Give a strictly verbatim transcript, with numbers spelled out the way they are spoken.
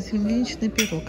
земляничный пирог.